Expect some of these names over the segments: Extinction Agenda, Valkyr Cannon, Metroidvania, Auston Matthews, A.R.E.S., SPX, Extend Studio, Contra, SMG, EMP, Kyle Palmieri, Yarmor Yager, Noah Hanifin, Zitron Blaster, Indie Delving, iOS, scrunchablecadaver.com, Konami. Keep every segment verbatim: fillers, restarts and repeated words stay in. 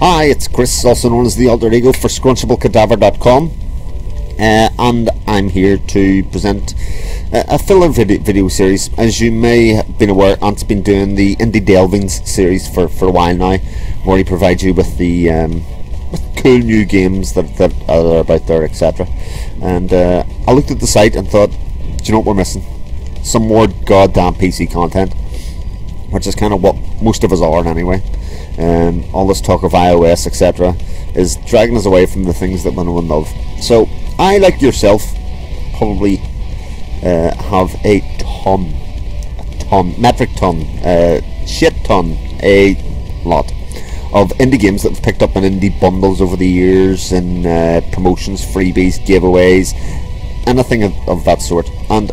Hi, it's Chris, also known as the alter ego for scrunchable cadaver dot com, uh, and I'm here to present a, a filler video, video series. As you may have been aware, Ant's been doing the Indie Delvings series for, for a while now, where he provides you with the um, with cool new games that, that are about there, et cetera. And uh, I looked at the site and thought, do you know what we're missing? Some more goddamn P C content, which is kind of what most of us are anyway. Um, all this talk of iOS, et cetera, is dragging us away from the things that we know and love. So, I, like yourself, probably uh, have a ton, a ton, metric ton, a shit ton, a lot of indie games that we've picked up in indie bundles over the years, and uh, promotions, freebies, giveaways, anything of, of that sort. And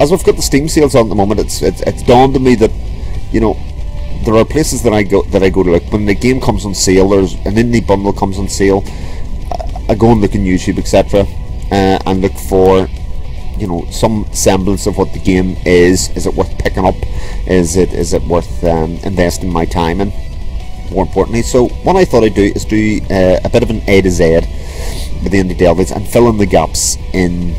as we've got the Steam sales on at the moment, it's, it's it's dawned on me that, you know, there are places that I go that I go to look. When the game comes on sale, there's an indie bundle comes on sale, I, I go and look on YouTube, et cetera, uh, and look for, you know, some semblance of what the game is. Is it worth picking up? Is it is it worth um, investing my time in? More importantly, so what I thought I'd do is do uh, a bit of an A to Z with the Indie Delvings and fill in the gaps in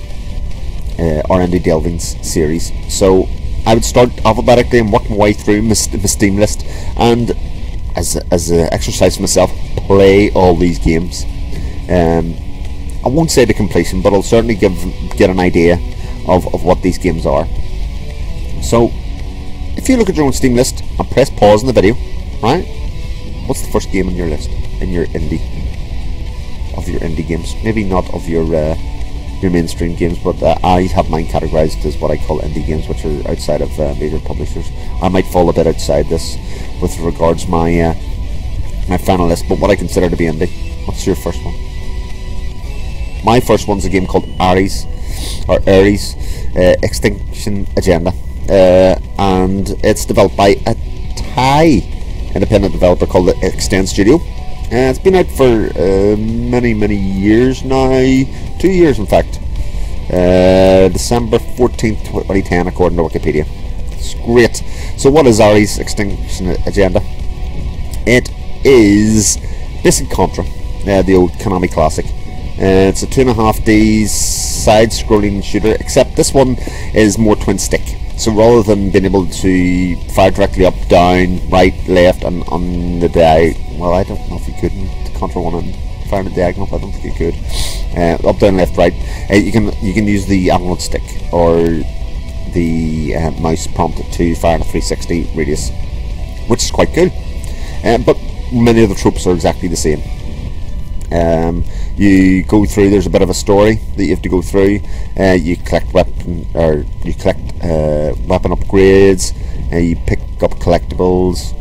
uh, our Indie Delvings series. So I would start alphabetically and work my way through my, my Steam list, and as a, as an exercise for myself, play all these games. Um, I won't say to completion, but I'll certainly give get an idea of, of what these games are. So, if you look at your own Steam list and press pause in the video, right? What's the first game on your list in your indie of your indie games? Maybe not of your. Uh, your mainstream games, but uh, I have mine categorized as what I call indie games, which are outside of uh, major publishers. I might fall a bit outside this with regards my uh, my final list, but what I consider to be indie. What's your first one? My first one's a game called A R E S or A R E S uh, Extinction Agenda, uh, and it's developed by a Thai independent developer called the Extend Studio. Uh, it's been out for uh, many, many years now. Two years, in fact. Uh, December fourteenth, twenty ten, according to Wikipedia. It's great. So what is A R E S Extinction Agenda? It is basic Contra, uh, the old Konami classic. Uh, it's a two and a half D side-scrolling shooter, except this one is more twin-stick. So rather than being able to fire directly up, down, right, left, and on the day, well, I don't know if you could Contra one and fire in the diagonal. I don't think you could. Uh, up, down, left, right. Uh, you can you can use the analog stick or the uh, mouse prompt to fire in a three sixty radius, which is quite good. Uh, but many of the tropes are exactly the same. Um, you go through. There's a bit of a story that you have to go through. Uh, you collect weapon or you collect uh, weapon upgrades. Uh, you pick up collectibles,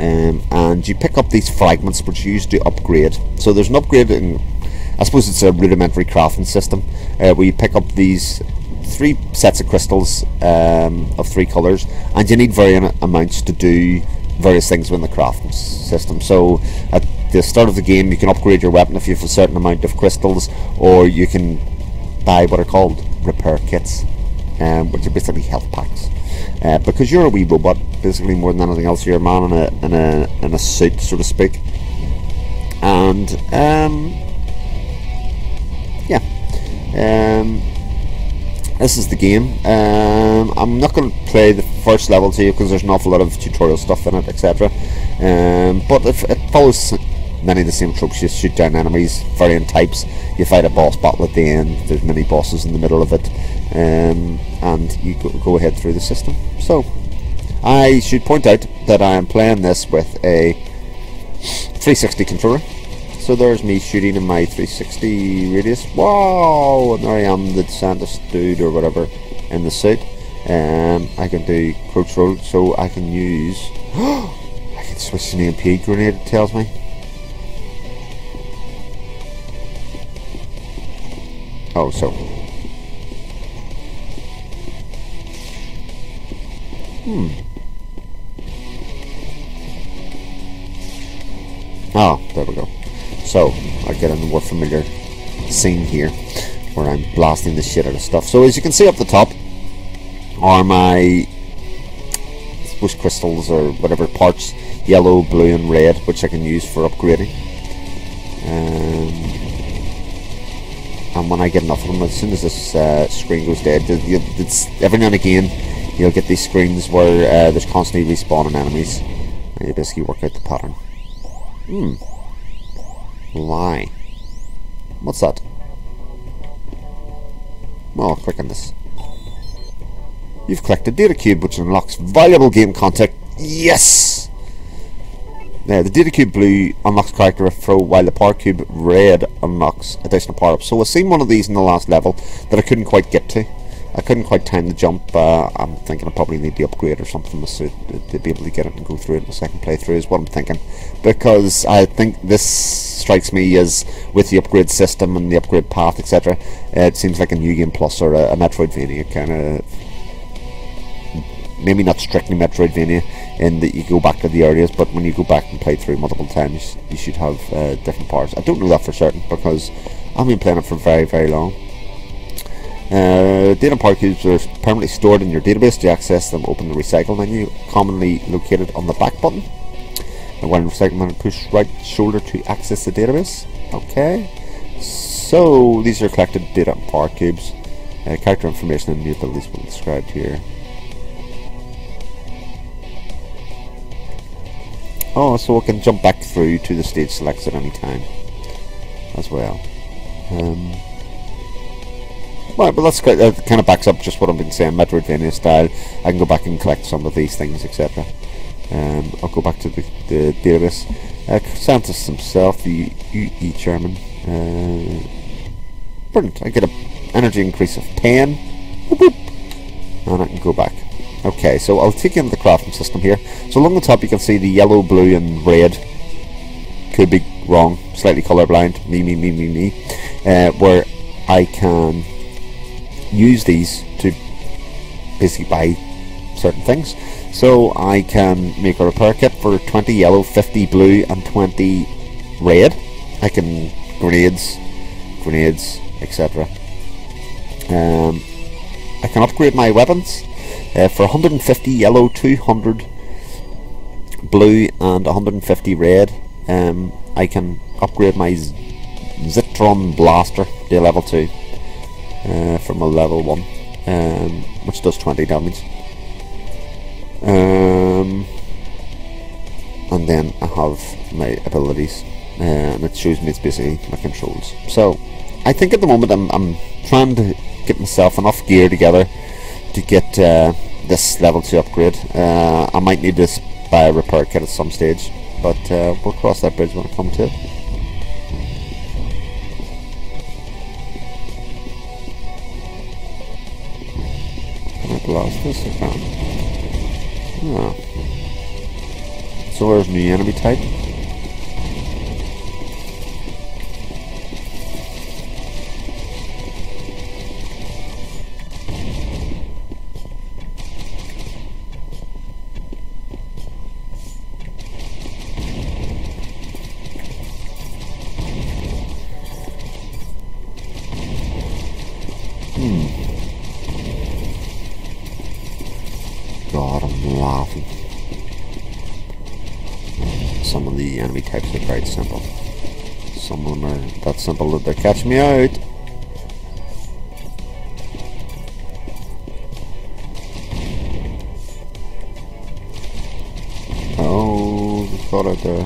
um, and you pick up these fragments which you use to upgrade. So there's an upgrade, and I suppose it's a rudimentary crafting system uh, where you pick up these three sets of crystals um, of three colors, and you need varying amounts to do various things within the crafting system. So at the start of the game, you can upgrade your weapon if you have a certain amount of crystals, or you can buy what are called repair kits, um, which are basically health packs. Uh, because you're a wee robot, basically, more than anything else, you're a man in a in a in a suit, so to speak. And um, yeah, um, this is the game. Um, I'm not going to play the first level to you because there's an awful lot of tutorial stuff in it, et cetera. Um, but if it follows many of the same tropes. You shoot down enemies, varying types, you fight a boss battle at the end, there's many bosses in the middle of it, um, and you go, go ahead through the system. So, I should point out that I am playing this with a three sixty controller, so there's me shooting in my three sixty radius. Wow! And there I am, the scientist dude or whatever in the suit. Um, I can do crouch roll, so I can use... I can switch to an E M P grenade, it tells me. Oh, so. Hmm. Oh, there we go. So, I get a more familiar scene here where I'm blasting the shit out of stuff. So, as you can see up the top are my those crystals or whatever parts, yellow, blue and red, which I can use for upgrading. Um, and when I get enough of them, as soon as this uh, screen goes dead, it's, every now and again you'll get these screens where uh, there's constantly respawning enemies, and you basically work out the pattern. Hmm. Lie. What's that? Well, I'll click on this. You've collected data cube, which unlocks valuable game content. Yes! Now, the data cube blue unlocks character throw, while the power cube red unlocks additional power-ups. So I've seen one of these in the last level that I couldn't quite get to. I couldn't quite time the jump. Uh, I'm thinking I probably need to upgrade or something to, to be able to get it and go through it in the second playthrough is what I'm thinking. Because I think this strikes me as, with the upgrade system and the upgrade path, et cetera, uh, it seems like a New Game Plus or a, a Metroidvania kind of... Maybe not strictly Metroidvania in that you go back to the areas, but when you go back and play through multiple times, you should have uh, different powers. I don't know that for certain because I've been playing it for very, very long. Uh, data power cubes are permanently stored in your database. To access them, open the recycle menu, commonly located on the back button. And when recycle menu, push right shoulder to access the database. Okay, so these are collected data and power cubes. Uh, character information and new abilities will be described here. Oh, so I can jump back through to the stage selects at any time as well. Um, right, but that's, that kind of backs up just what I've been saying, Metroidvania style. I can go back and collect some of these things, et cetera. Um, I'll go back to the, the database. Uh, Santos himself, the U E German. Uh, brilliant, I get an energy increase of ten. Boop, boop. And I can go back. Okay, so I'll take you into the crafting system here. So along the top you can see the yellow, blue and red. Could be wrong, slightly colorblind, me, me, me, me, me. Uh, where I can use these to basically buy certain things. So I can make a repair kit for twenty yellow, fifty blue and twenty red. I can grenades, grenades, et cetera. Um, I can upgrade my weapons. Uh, for one hundred fifty yellow, two hundred blue and one hundred fifty red, um, I can upgrade my Z Zitron Blaster to level two uh, from a level one, um, which does twenty damage. Um, and then I have my abilities, uh, and it shows me it's basically my controls. So I think at the moment I'm, I'm trying to get myself enough gear together to get uh, this level two upgrade. uh, I might need this buy a repair kit at some stage, but uh, we'll cross that bridge when it comes to it. Can I blast this? I can't. Oh. So there's new enemy type. Some of the enemy types are quite simple. Some of them are that simple that they're catching me out. Oh, thought I'd uh,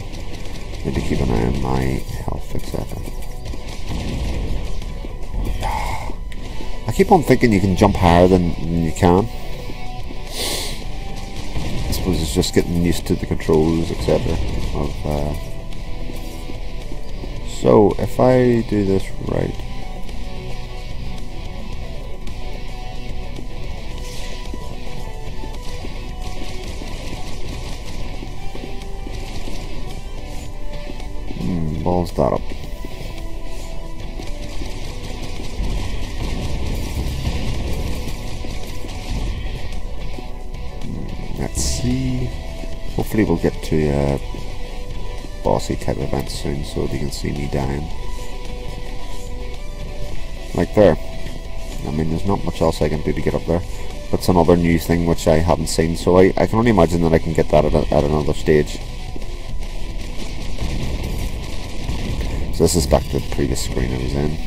need to keep an eye on my health, et cetera. I keep on thinking you can jump higher than, than you can. It's just getting used to the controls, et cetera. Uh, so if I do this right, hmm, balls that up. Hopefully we'll get to uh, bossy type events soon so that you can see me dying. Like there. I mean, there's not much else I can do to get up there. That's another new thing which I haven't seen, so I, I can only imagine that I can get that at, a, at another stage. So this is back to the previous screen I was in.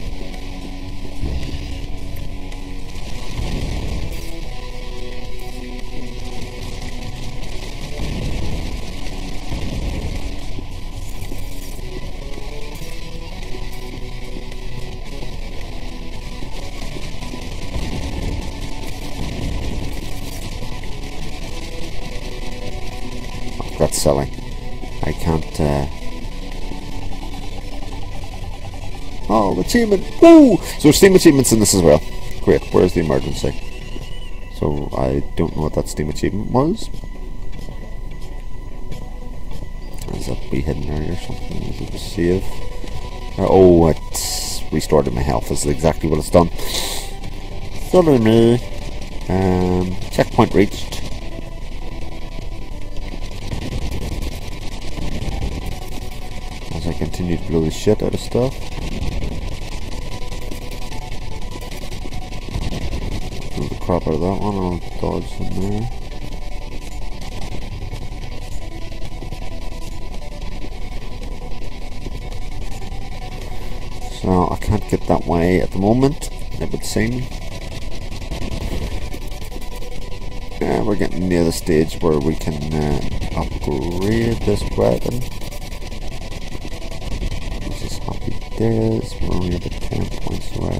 That's silly. I can't, uh... oh, achievement! Woo! So there's Steam achievements in this as well. Great, where's the emergency? So, I don't know what that Steam achievement was. Is that be hidden area or something? Is it save? Uh, oh, it's restored my health. This is exactly what it's done. Follow me. Um, checkpoint reached. Continue to blow the shit out of stuff. Blow the crap out of that one, I'll dodge in there. So I can't get that way at the moment, it would seem. Yeah, we're getting near the stage where we can uh, upgrade this weapon. There's only about ten points away.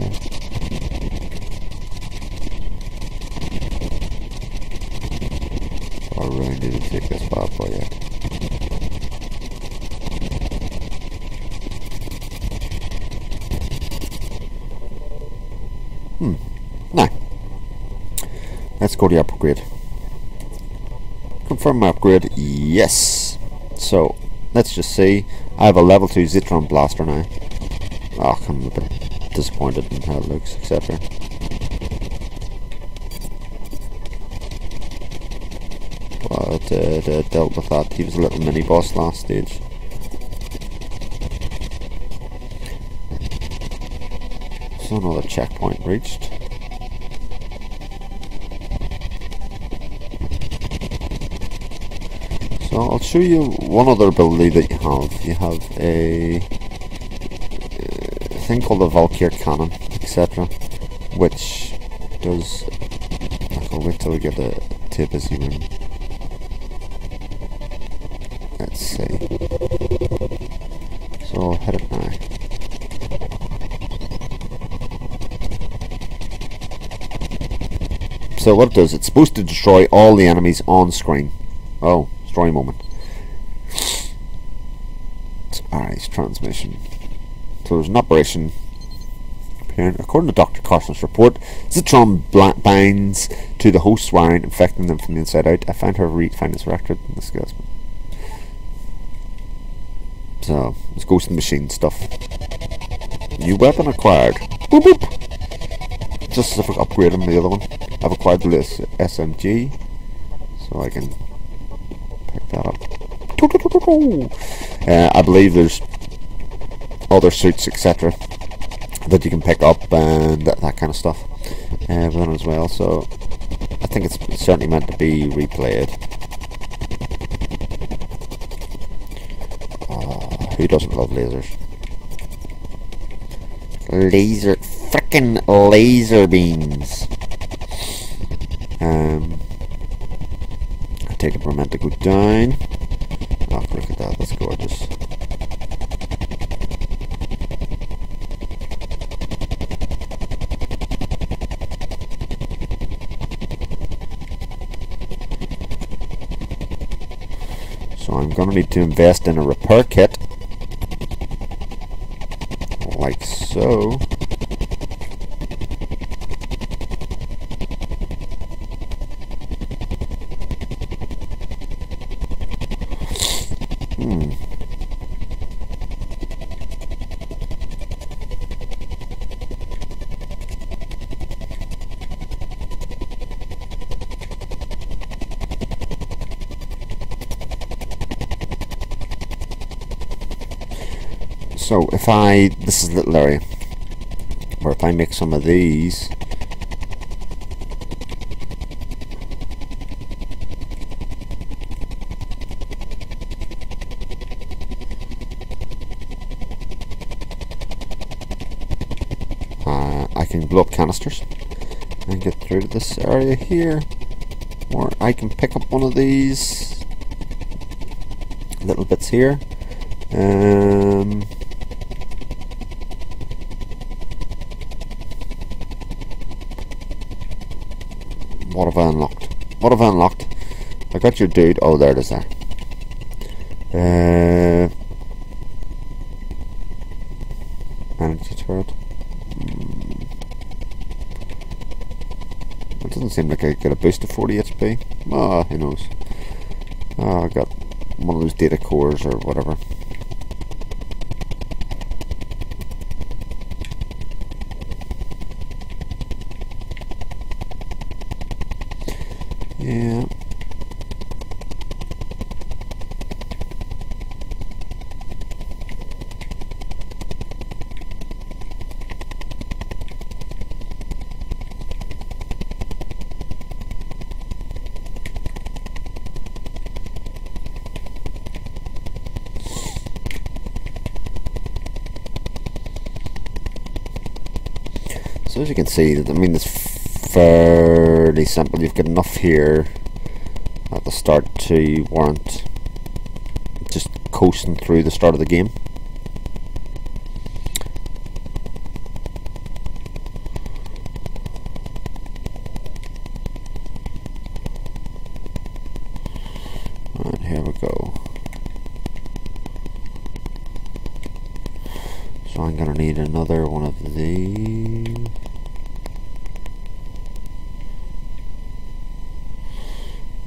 I really need to take this far for you. Hmm. Nah. Let's go to the upgrade. Confirm my upgrade. Yes. So let's just see. I have a level two Zitron Blaster now. Oh, I'm a bit disappointed in how it looks, et cetera. But uh, dealt with that. He was a little mini boss last stage. So another checkpoint reached. So I'll show you one other ability that you have. You have a thing called the Valkyr Cannon, et cetera, which does. I'll wait till we get a too busy room. Let's see. So I'll hit it now. So what it does, it's supposed to destroy all the enemies on screen. Oh, story moment. Alright, transmission. So there's an operation appearing. According to Doctor Carson's report, Zitron bl binds to the host's wiring, infecting them from the inside out. I found her refinance record in this case. So, let's go to the machine stuff. New weapon acquired. Boop boop! Just as if I upgraded the other one. I've acquired the S M G, so I can pick that up. Uh, I believe there's other suits, et cetera, that you can pick up and that, that kind of stuff. Uh, then as well, so I think it's certainly meant to be replayed. Oh, who doesn't love lasers? Laser, frickin' laser beams. Um, I take it we're meant to go down. Oh, look at that, that's gorgeous. I'm going to need to invest in a repair kit, like so. Hmm. So if I, this is a little area, or if I make some of these, can blow up canisters. And get through to this area here, or I can pick up one of these little bits here. Um, what have I unlocked? What have I unlocked? I got your dude. Oh, there it is there. Uh, energy turret. It doesn't seem like I get a boost to forty H P. Ah, oh, who knows? Oh, I got one of those data cores or whatever. Yeah. So as you can see, I mean, it's fairly simple. You've got enough here at the start to warrant just coasting through the start of the game. Alright, here we go. So I'm going to need another one of these.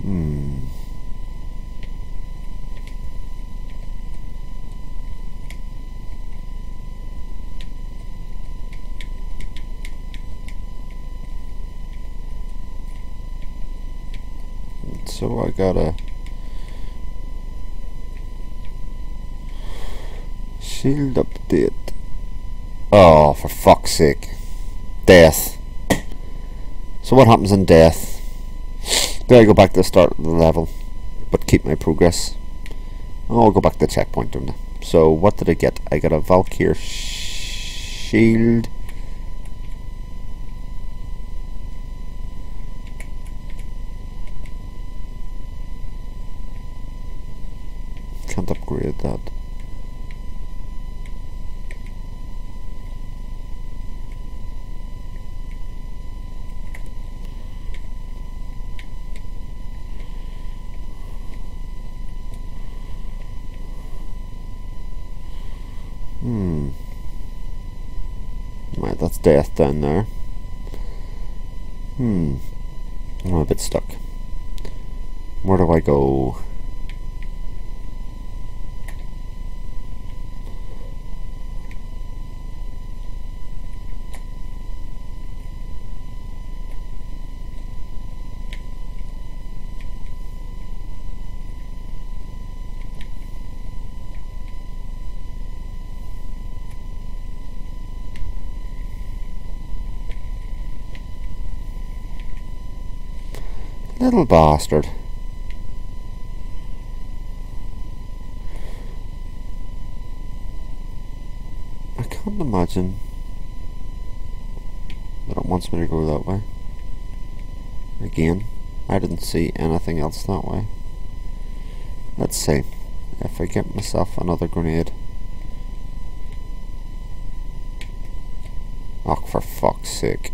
Hmm. So I gotta shield update. Oh, for fuck's sake. Death. So what happens in death? Do I go back to the start of the level, but keep my progress? Oh, I'll go back to the checkpoint, don't I? So, what did I get? I got a Valkyr shield. Can't upgrade that. Hmm. Right, that's death down there. Hmm. I'm a bit stuck. Where do I go? Little bastard. I can't imagine that it wants me to go that way. Again, I didn't see anything else that way. Let's see if I get myself another grenade. Oh, for fuck's sake.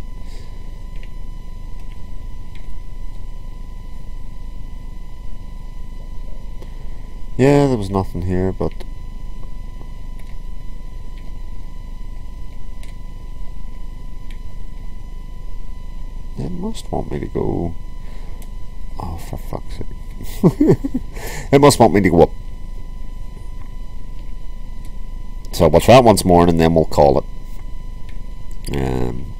Yeah, there was nothing here, but they must want me to go. Oh, for fuck's sake. They must want me to go up. So we'll try it once more and then we'll call it. Um,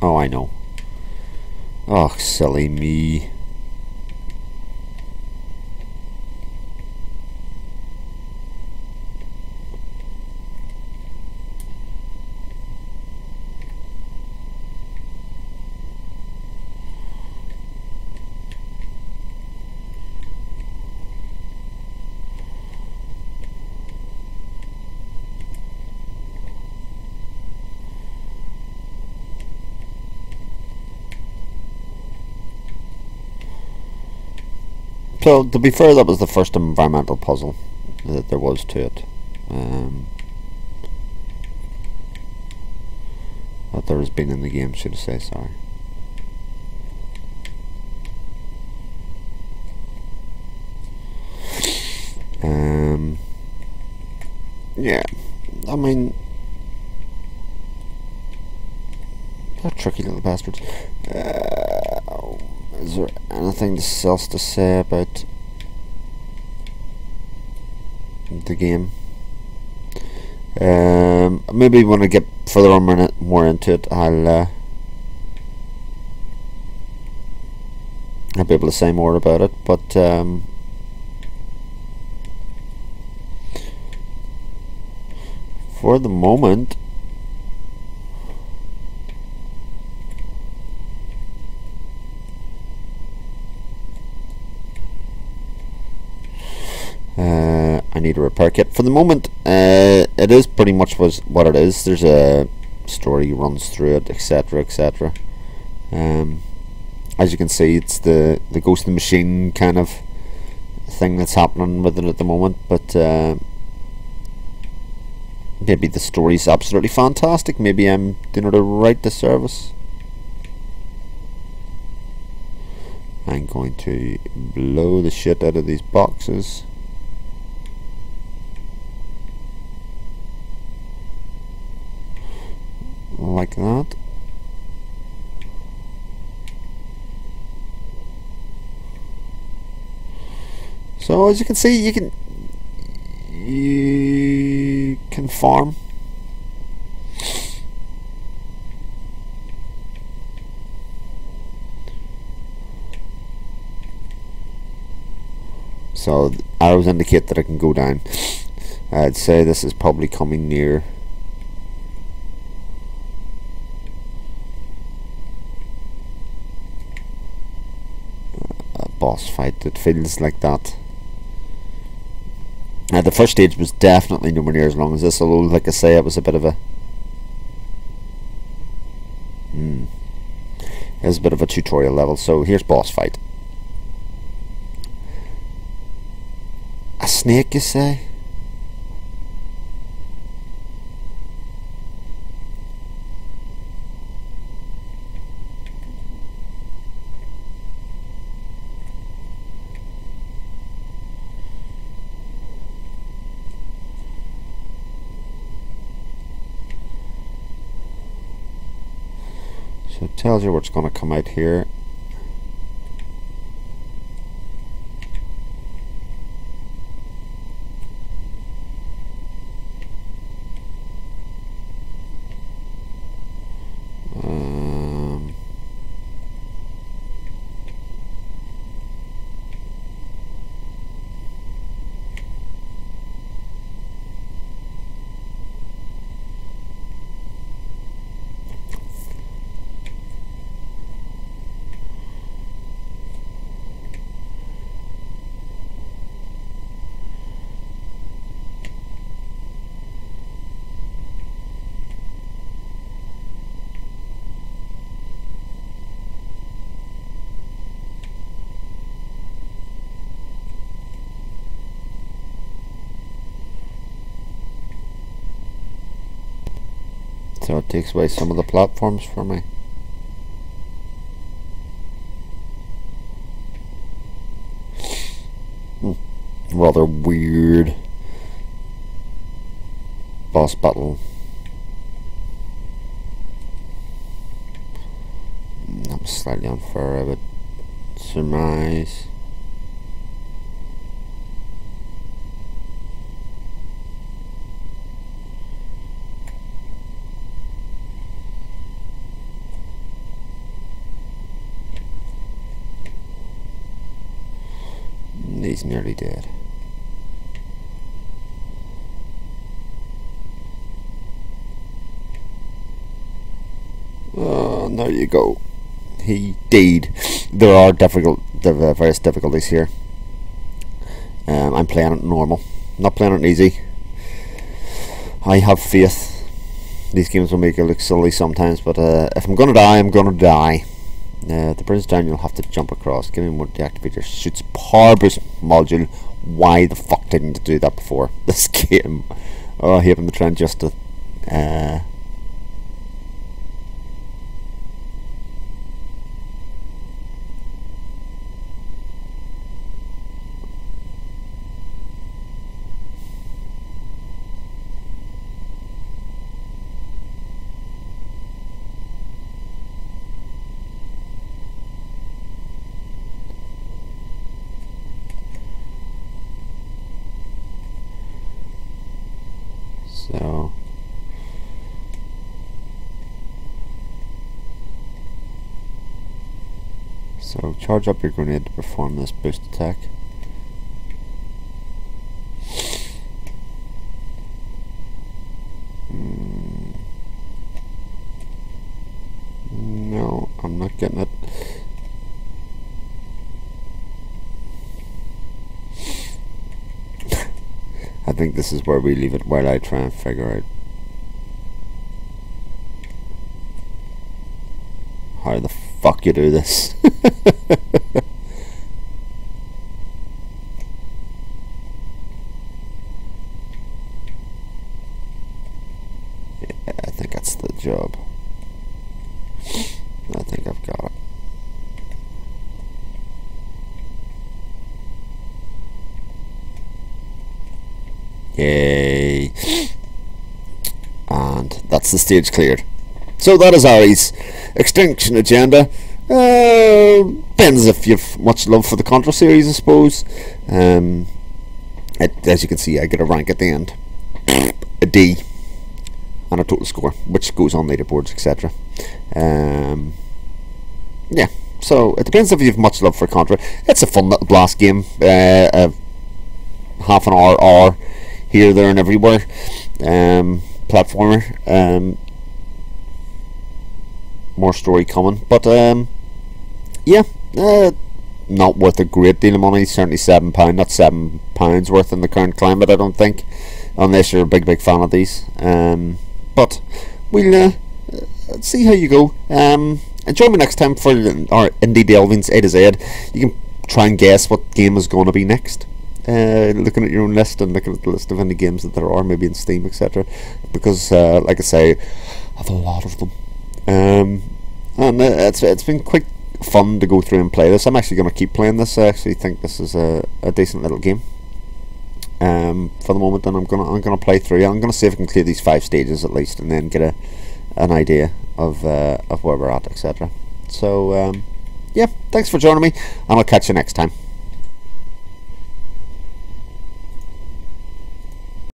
oh, I know. Oh, silly me. So, to be fair, that was the first environmental puzzle that there was to it. Um, that there has been in the game, should I say, sorry. Um, yeah, I mean, they're tricky little bastards. Uh, is there anything else to say about the game? Um, maybe when I get further on more, more into it, I'll uh, I'll be able to say more about it. But um. For the moment, uh, I need a repair kit. For the moment, uh, it is pretty much was what it is. There's a story runs through it, etc, et cetera. Um, as you can see, it's the the Ghost in the Machine kind of thing that's happening with it at the moment, but. Uh, Maybe the story's absolutely fantastic. Maybe I'm doing it right to service. I'm going to blow the shit out of these boxes. Like that. So as you can see, you can... You can farm. So arrows indicate that I can go down. I'd say this is probably coming near. A boss fight that feels like that. Now, the first stage was definitely nowhere near as long as this, although, like I say, it was a bit of a... Mm, it was a bit of a tutorial level. So, here's boss fight. A snake, you say? So it tells you what's going to come out here. Um, So it takes away some of the platforms for me. Hmm. Rather weird boss battle. I'm slightly unfair, I would surmise. He's nearly dead. Oh, there you go. He died. There are difficult, uh, various difficulties here. Um, I'm playing it normal. I'm not playing it easy. I have faith. These games will make it look silly sometimes, but uh, if I'm gonna die, I'm gonna die. Uh, to bring this down, you'll have to jump across. Give me more deactivator suits. Power boost module. Why the fuck didn't I do that before this game? Oh, I hate them trying just to. Uh, So So charge up your grenade to perform this boost attack. Mm. No, I'm not getting it. I think this is where we leave it while I try and figure out how the fuck you do this. Yeah, I think that's the job. I think I've got it. Yay. And that's the stage cleared. So that is A R E S Extinction Agenda. Uh, depends if you've much love for the Contra series, I suppose. Um, it, as you can see, I get a rank at the end. A D. And a total score, which goes on leaderboards, et cetera. Um, yeah, so it depends if you've much love for Contra. It's a fun little blast game. Uh, uh, half an hour, hour. Here, there, and everywhere. Um, platformer. Um, more story coming, but um, yeah, uh, not worth a great deal of money. Certainly seven pound, not seven pounds worth in the current climate, I don't think, unless you're a big, big fan of these. Um, but we'll uh, see how you go. Um, and join me next time for our indie delvings A to Z. You can try and guess what game is going to be next. Uh, looking at your own list and looking at the list of any games that there are, maybe in Steam, et cetera. Because, uh, like I say, I have a lot of them. Um, and it's it's been quite fun to go through and play this. I'm actually going to keep playing this. I actually think this is a, a decent little game. Um, for the moment, and I'm gonna I'm gonna play through. I'm gonna see if I can clear these five stages at least, and then get a an idea of uh, of where we're at, et cetera. So um, yeah, thanks for joining me, and I'll catch you next time.